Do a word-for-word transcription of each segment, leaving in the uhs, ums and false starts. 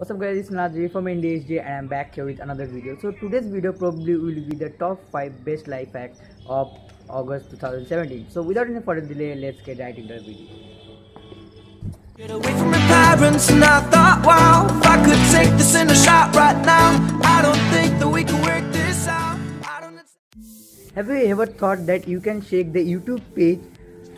What's up guys, it's Niladri from N D H D and I'm back here with another video. So today's video probably will be the top five best life hacks of August two thousand seventeen. So without any further delay, let's get right into the video. Get away from my parents and I thought, wow, if I could take this in a shot right now, I don't think that we can work this out. I don't... Have you ever thought that you can shake the YouTube page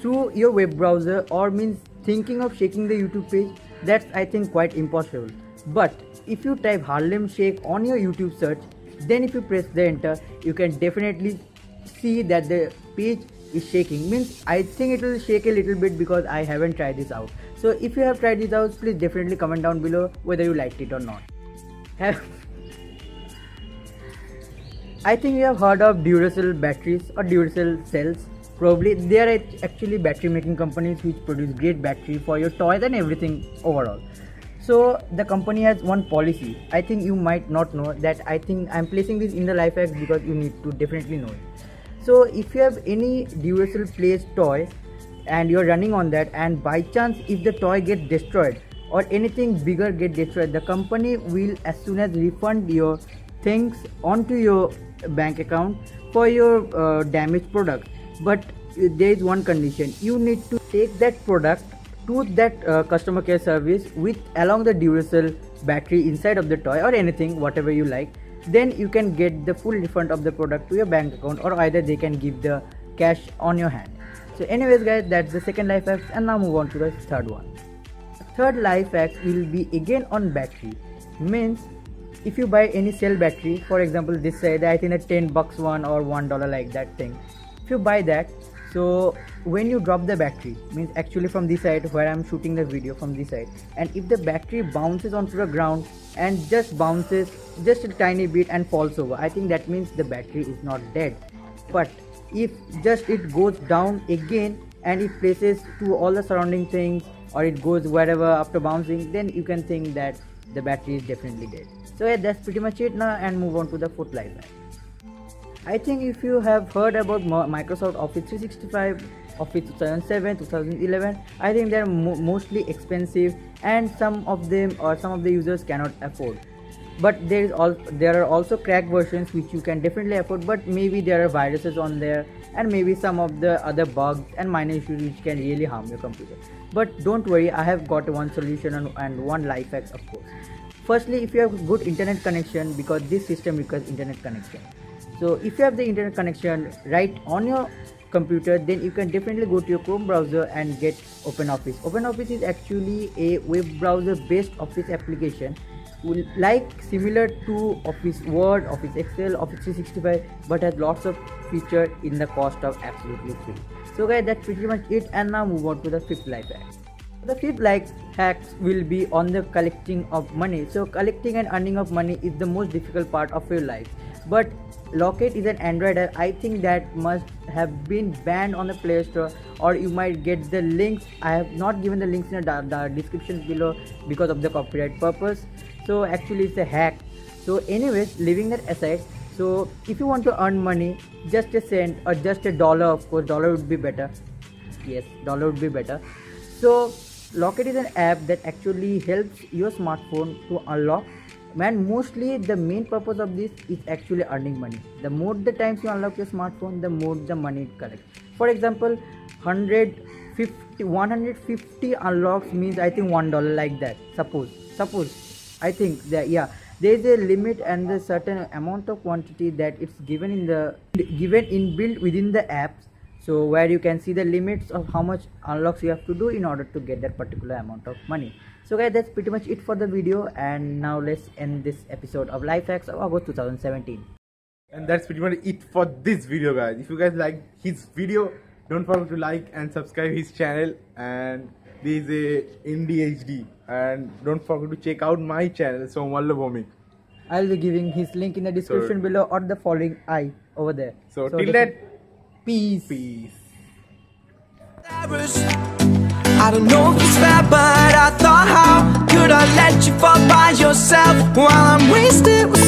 through your web browser, or means thinking of shaking the YouTube page? That's I think quite impossible. But if you type Harlem shake on your YouTube search, then if you press the enter, you can definitely see that the page is shaking. Means I think it will shake a little bit because I haven't tried this out. So if you have tried this out, please definitely comment down below whether you liked it or not. I think you have heard of Duracell batteries or Duracell cells. Probably there are actually battery making companies which produce great battery for your toys and everything overall. So the company has one policy. I think you might not know that. I think I'm placing this in the life hack because you need to definitely know it. So if you have any Duracell placed toy and you're running on that, and by chance if the toy gets destroyed or anything bigger gets destroyed, the company will as soon as refund your things onto your bank account for your uh, damaged product. But there is one condition: you need to take that product to that uh, customer care service with along the Duracell battery inside of the toy or anything, whatever you like. Then you can get the full refund of the product to your bank account, or either they can give the cash on your hand. So anyways guys, that's the second life hack, and now move on to the third one. The third life hack will be again on battery. Means if you buy any cell battery, for example this side, I think a ten bucks one or one dollar like that thing, if you buy that, so when you drop the battery, means actually from this side where I'm shooting the video, from this side, and if the battery bounces onto the ground and just bounces just a tiny bit and falls over, I think that means the battery is not dead. But if just it goes down again and it places to all the surrounding things, or it goes wherever after bouncing, then you can think that the battery is definitely dead. So yeah, that's pretty much it now, and move on to the fourth life hack. I think if you have heard about Microsoft Office three sixty-five, Office two thousand seven, two thousand eleven, I think they are mo mostly expensive, and some of them or some of the users cannot afford. But there is all there are also cracked versions which you can definitely afford, but maybe there are viruses on there, and maybe some of the other bugs and minor issues which can really harm your computer. But don't worry, I have got one solution and, and one life hack, of course. Firstly, if you have good internet connection, because this system requires internet connection. So if you have the internet connection right on your computer, then you can definitely go to your Chrome browser and get OpenOffice. OpenOffice is actually a web browser based office application, like similar to Office Word, Office Excel, Office three sixty-five, but has lots of features in the cost of absolutely free. So guys, that's pretty much it, and now move on to the fifth life hack. The fifth life hacks will be on the collecting of money. So collecting and earning of money is the most difficult part of your life. But Locket is an Android app, I think, that must have been banned on the Play Store, or you might get the links. I have not given the links in the description below because of the copyright purpose. So actually it's a hack. So anyways, leaving that aside, so if you want to earn money, just a cent or just a dollar, of course dollar would be better. Yes, dollar would be better. So Locket is an app that actually helps your smartphone to unlock. Man, mostly the main purpose of this is actually earning money. The more the times you unlock your smartphone, the more the money it collects. For example, one hundred fifty unlocks means I think one dollar like that. Suppose, suppose, I think that, yeah, there is a limit and a certain amount of quantity that it's given in the, given inbuilt within the apps. So where you can see the limits of how much unlocks you have to do in order to get that particular amount of money. So guys, that's pretty much it for the video, and now let's end this episode of Life Hacks of August two thousand seventeen. And that's pretty much it for this video guys. If you guys like his video, don't forget to like and subscribe his channel, and this is a N D H D, and don't forget to check out my channel Soumalya Bhowmick. I'll be giving his link in the description so, below, or the following I over there. So, so till that, peace. Peace. I don't know if it's fair, but I thought, how could I let you fall by yourself while I'm wasted?